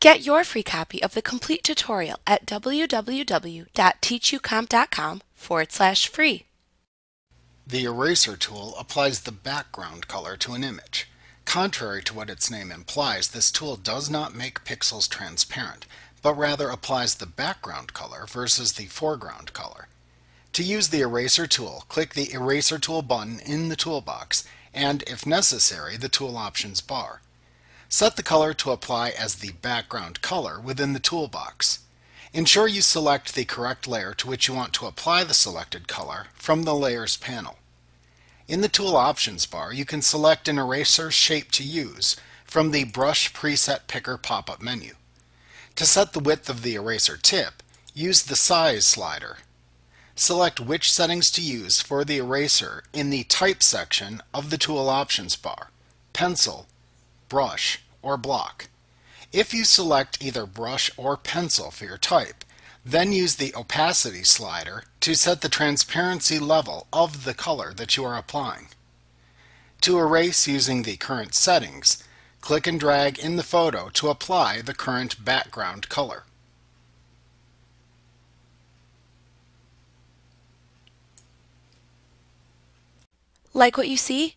Get your free copy of the complete tutorial at www.teachucomp.com/free. The eraser tool applies the background color to an image. Contrary to what its name implies, this tool does not make pixels transparent, but rather applies the background color versus the foreground color. To use the eraser tool, click the eraser tool button in the toolbox and, if necessary, the tool options bar. Set the color to apply as the background color within the toolbox. Ensure you select the correct layer to which you want to apply the selected color from the Layers panel. In the Tool Options bar, you can select an eraser shape to use from the Brush Preset Picker pop-up menu. To set the width of the eraser tip, use the Size slider. Select which settings to use for the eraser in the Type section of the Tool Options bar: Pencil, Brush, or Block. If you select either brush or pencil for your type, then use the opacity slider to set the transparency level of the color that you are applying. To erase using the current settings, click and drag in the photo to apply the current background color. Like what you see?